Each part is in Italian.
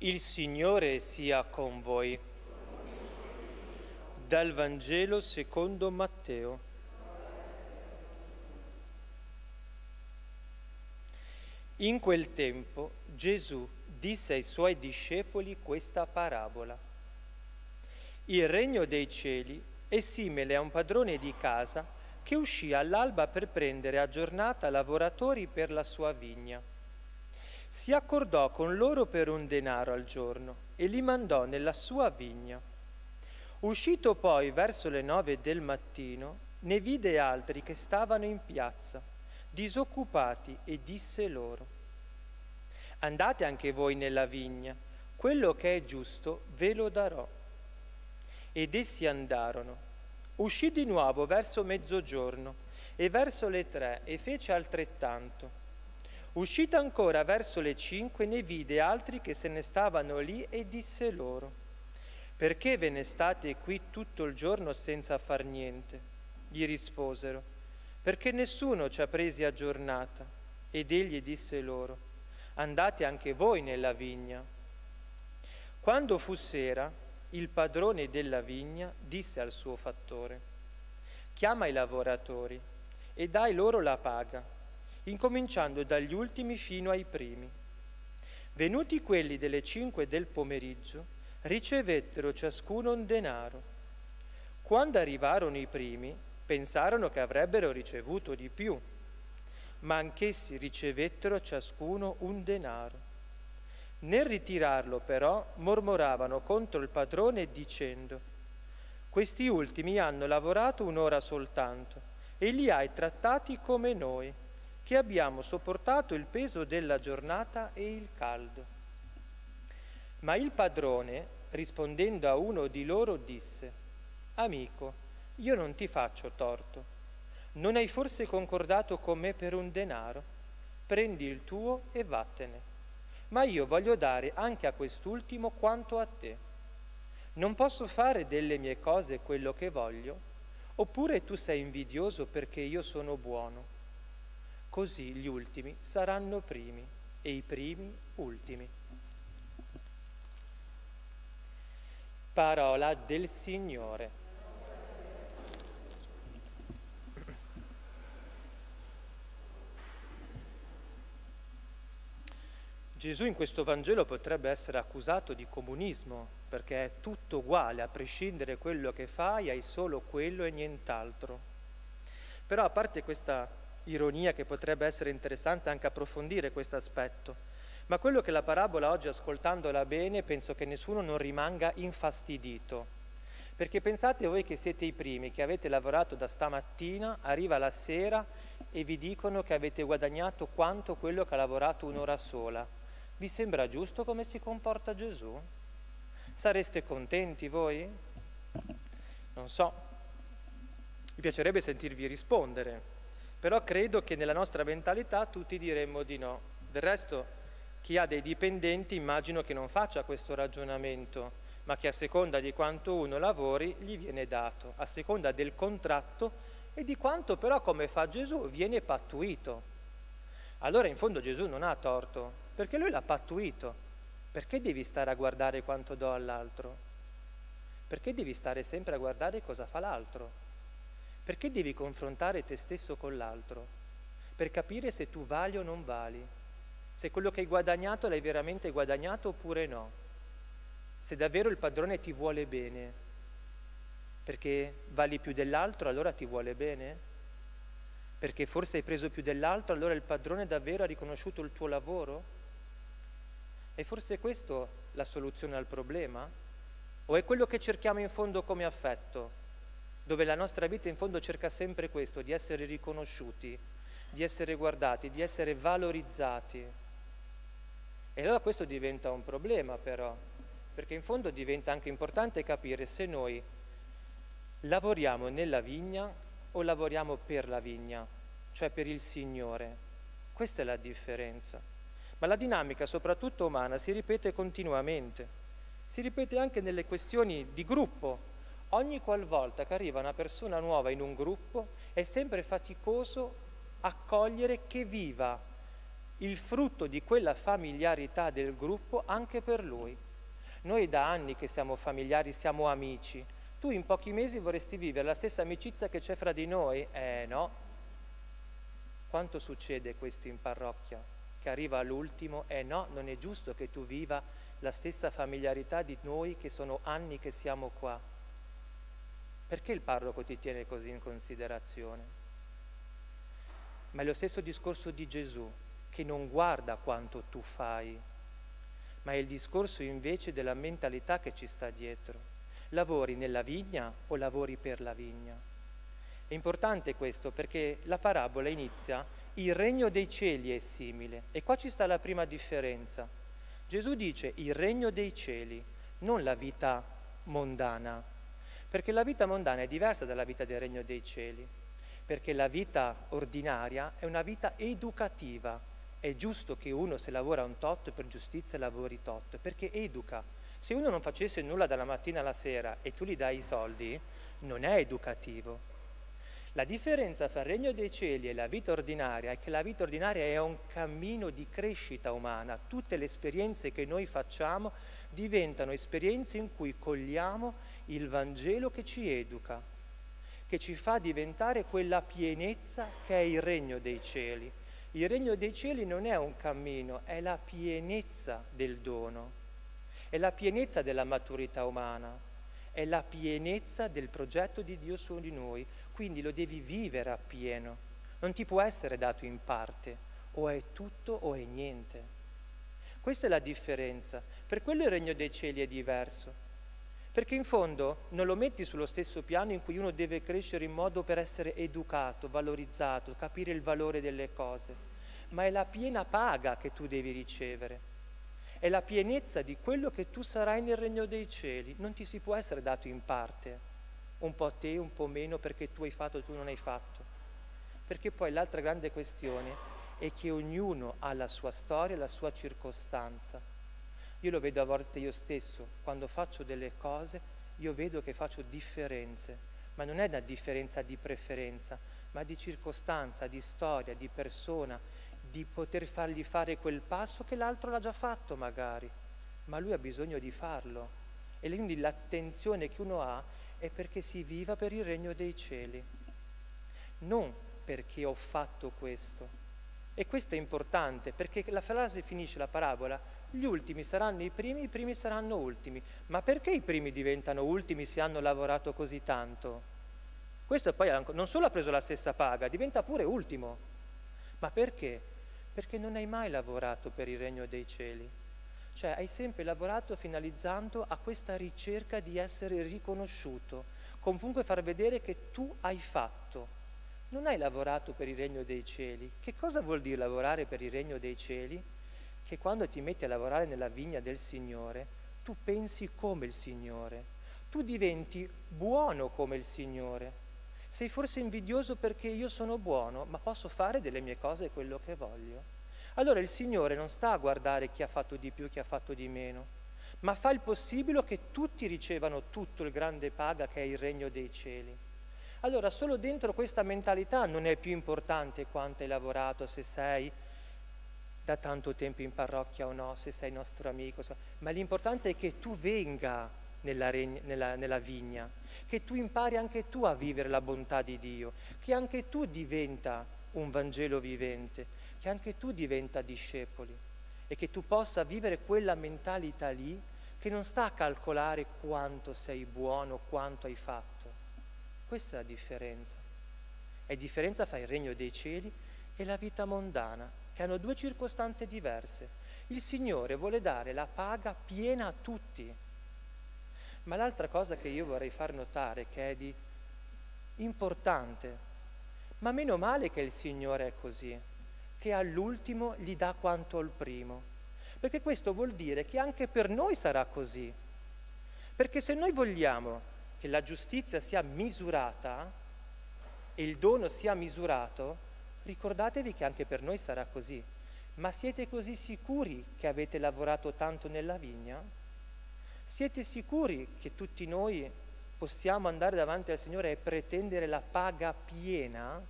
Il Signore sia con voi. Dal Vangelo secondo Matteo. In quel tempo Gesù disse ai suoi discepoli questa parabola. Il regno dei cieli è simile a un padrone di casa che uscì all'alba per prendere a giornata lavoratori per la sua vigna. Si accordò con loro per un denaro al giorno e li mandò nella sua vigna. Uscito poi verso le 9 del mattino, ne vide altri che stavano in piazza, disoccupati, e disse loro: «Andate anche voi nella vigna, quello che è giusto ve lo darò». Ed essi andarono. Uscì di nuovo verso mezzogiorno e verso le 3 e fece altrettanto. Uscita ancora verso le 5, ne vide altri che se ne stavano lì e disse loro: «Perché ve ne state qui tutto il giorno senza far niente?» Gli risposero: «Perché nessuno ci ha presi a giornata». Ed egli disse loro: «Andate anche voi nella vigna». Quando fu sera, il padrone della vigna disse al suo fattore: «Chiama i lavoratori e dai loro la paga, incominciando dagli ultimi fino ai primi». Venuti quelli delle 5 del pomeriggio, ricevettero ciascuno un denaro. Quando arrivarono i primi, pensarono che avrebbero ricevuto di più, ma anch'essi ricevettero ciascuno un denaro. Nel ritirarlo, però, mormoravano contro il padrone dicendo: «Questi ultimi hanno lavorato un'ora soltanto e li hai trattati come noi, che abbiamo sopportato il peso della giornata e il caldo». Ma il padrone, rispondendo a uno di loro, disse: «Amico, io non ti faccio torto. Non hai forse concordato con me per un denaro? Prendi il tuo e vattene. Ma io voglio dare anche a quest'ultimo quanto a te. Non posso fare delle mie cose quello che voglio? Oppure tu sei invidioso perché io sono buono? Così gli ultimi saranno primi e i primi ultimi». Parola del Signore. Gesù in questo Vangelo potrebbe essere accusato di comunismo, perché è tutto uguale, a prescindere da quello che fai, hai solo quello e nient'altro. Però, a parte questa ironia, che potrebbe essere interessante anche approfondire questo aspetto, ma quello che la parabola oggi, ascoltandola bene, penso che nessuno non rimanga infastidito, perché pensate voi che siete i primi, che avete lavorato da stamattina, arriva la sera e vi dicono che avete guadagnato quanto quello che ha lavorato un'ora sola. Vi sembra giusto come si comporta Gesù? Sareste contenti voi? Non so, mi piacerebbe sentirvi rispondere. Però credo che nella nostra mentalità tutti diremmo di no. Del resto, chi ha dei dipendenti immagino che non faccia questo ragionamento, ma che a seconda di quanto uno lavori gli viene dato, a seconda del contratto e di quanto però, come fa Gesù, viene pattuito. Allora in fondo Gesù non ha torto, perché lui l'ha pattuito. Perché devi stare a guardare quanto do all'altro? Perché devi stare sempre a guardare cosa fa l'altro? Perché devi confrontare te stesso con l'altro? Per capire se tu vali o non vali, se quello che hai guadagnato l'hai veramente guadagnato oppure no, se davvero il padrone ti vuole bene, perché vali più dell'altro allora ti vuole bene, perché forse hai preso più dell'altro allora il padrone davvero ha riconosciuto il tuo lavoro? È forse questa la soluzione al problema? O è quello che cerchiamo in fondo come affetto? Dove la nostra vita in fondo cerca sempre questo, di essere riconosciuti, di essere guardati, di essere valorizzati. E allora questo diventa un problema però, perché in fondo diventa anche importante capire se noi lavoriamo nella vigna o lavoriamo per la vigna, cioè per il Signore. Questa è la differenza. Ma la dinamica, soprattutto umana, si ripete continuamente. Si ripete anche nelle questioni di gruppo. Ogni qualvolta che arriva una persona nuova in un gruppo è sempre faticoso accogliere che viva il frutto di quella familiarità del gruppo anche per lui. Noi da anni che siamo familiari, siamo amici. Tu in pochi mesi vorresti vivere la stessa amicizia che c'è fra di noi? No. Quanto succede questo in parrocchia? Che arriva all'ultimo, no, non è giusto che tu viva la stessa familiarità di noi che sono anni che siamo qua. Perché il parroco ti tiene così in considerazione? Ma è lo stesso discorso di Gesù, che non guarda quanto tu fai, ma è il discorso invece della mentalità che ci sta dietro. Lavori nella vigna o lavori per la vigna? È importante questo, perché la parabola inizia: il regno dei cieli è simile. E qua ci sta la prima differenza. Gesù dice il regno dei cieli, non la vita mondana, perché la vita mondana è diversa dalla vita del regno dei cieli, perché la vita ordinaria è una vita educativa. È giusto che uno, se lavora un tot, per giustizia lavori tot, perché educa. Se uno non facesse nulla dalla mattina alla sera e tu gli dai i soldi, non è educativo. La differenza tra il regno dei cieli e la vita ordinaria è che la vita ordinaria è un cammino di crescita umana. Tutte le esperienze che noi facciamo diventano esperienze in cui cogliamo il Vangelo che ci educa, che ci fa diventare quella pienezza che è il regno dei cieli. Il regno dei cieli non è un cammino, è la pienezza del dono, è la pienezza della maturità umana, è la pienezza del progetto di Dio su di noi. Quindi lo devi vivere appieno, non ti può essere dato in parte, o è tutto o è niente. Questa è la differenza, per quello il regno dei cieli è diverso, perché in fondo non lo metti sullo stesso piano in cui uno deve crescere in modo per essere educato, valorizzato, capire il valore delle cose, ma è la piena paga che tu devi ricevere, è la pienezza di quello che tu sarai nel regno dei cieli, non ti si può essere dato in parte. Un po' a te, un po' meno, perché tu hai fatto e tu non hai fatto. Perché poi l'altra grande questione è che ognuno ha la sua storia, la sua circostanza. Io lo vedo a volte io stesso, quando faccio delle cose io vedo che faccio differenze, ma non è una differenza di preferenza, ma di circostanza, di storia, di persona, di poter fargli fare quel passo che l'altro l'ha già fatto magari, ma lui ha bisogno di farlo. E quindi l'attenzione che uno ha è perché si viva per il regno dei cieli, non perché ho fatto questo. E questo è importante, perché la frase finisce, la parabola: gli ultimi saranno i primi saranno ultimi. Ma perché i primi diventano ultimi se hanno lavorato così tanto? Questo poi non solo ha preso la stessa paga, diventa pure ultimo. Ma perché? Perché non hai mai lavorato per il regno dei cieli. Cioè hai sempre lavorato finalizzando a questa ricerca di essere riconosciuto, comunque far vedere che tu hai fatto. Non hai lavorato per il regno dei cieli. Che cosa vuol dire lavorare per il regno dei cieli? Che quando ti metti a lavorare nella vigna del Signore, tu pensi come il Signore, tu diventi buono come il Signore. Sei forse invidioso perché io sono buono, ma posso fare delle mie cose quello che voglio. Allora il Signore non sta a guardare chi ha fatto di più, chi ha fatto di meno, ma fa il possibile che tutti ricevano tutto il grande paga che è il regno dei cieli. Allora solo dentro questa mentalità non è più importante quanto hai lavorato, se sei da tanto tempo in parrocchia o no, se sei nostro amico, ma l'importante è che tu venga nella vigna, che tu impari anche tu a vivere la bontà di Dio, che anche tu diventa un Vangelo vivente, che anche tu diventa discepoli e che tu possa vivere quella mentalità lì che non sta a calcolare quanto sei buono, quanto hai fatto. Questa è la differenza. È differenza fra il regno dei cieli e la vita mondana, che hanno due circostanze diverse. Il Signore vuole dare la paga piena a tutti. Ma l'altra cosa che io vorrei far notare, che è di importante, ma meno male che il Signore è così, che all'ultimo gli dà quanto al primo. Perché questo vuol dire che anche per noi sarà così. Perché se noi vogliamo che la giustizia sia misurata e il dono sia misurato, ricordatevi che anche per noi sarà così. Ma siete così sicuri che avete lavorato tanto nella vigna? Siete sicuri che tutti noi possiamo andare davanti al Signore e pretendere la paga piena?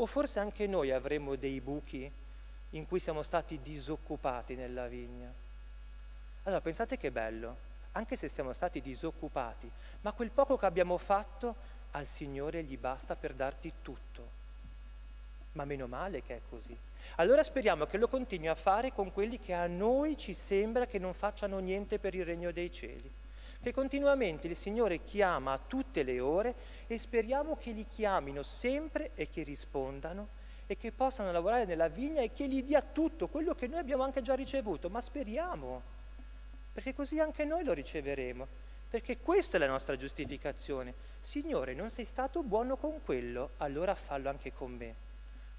O forse anche noi avremo dei buchi in cui siamo stati disoccupati nella vigna. Allora pensate che bello, anche se siamo stati disoccupati, ma quel poco che abbiamo fatto al Signore gli basta per darti tutto. Ma meno male che è così. Allora speriamo che lo continui a fare con quelli che a noi ci sembra che non facciano niente per il Regno dei Cieli, che continuamente il Signore chiama a tutte le ore, e speriamo che li chiamino sempre e che rispondano e che possano lavorare nella vigna e che gli dia tutto quello che noi abbiamo anche già ricevuto. Ma speriamo, perché così anche noi lo riceveremo. Perché questa è la nostra giustificazione. Signore, non sei stato buono con quello, allora fallo anche con me.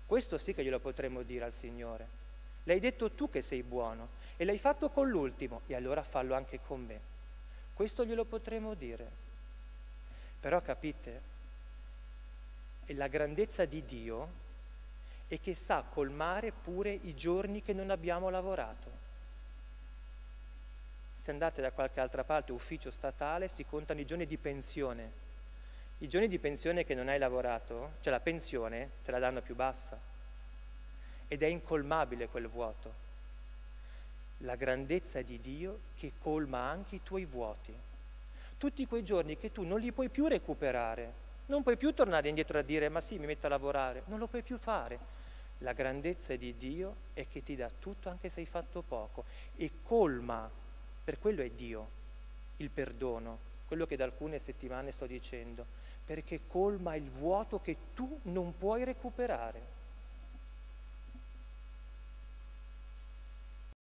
Questo sì che glielo potremmo dire al Signore. L'hai detto tu che sei buono e l'hai fatto con l'ultimo, e allora fallo anche con me. Questo glielo potremmo dire. Però capite, la grandezza di Dio è che sa colmare pure i giorni che non abbiamo lavorato. Se andate da qualche altra parte, ufficio statale, si contano i giorni di pensione. I giorni di pensione che non hai lavorato, cioè la pensione, te la danno più bassa. Ed è incolmabile quel vuoto. La grandezza di Dio che colma anche i tuoi vuoti. Tutti quei giorni che tu non li puoi più recuperare, non puoi più tornare indietro a dire ma sì, mi metto a lavorare, non lo puoi più fare. La grandezza di Dio è che ti dà tutto anche se hai fatto poco e colma. Per quello è Dio, il perdono, quello che da alcune settimane sto dicendo, perché colma il vuoto che tu non puoi recuperare.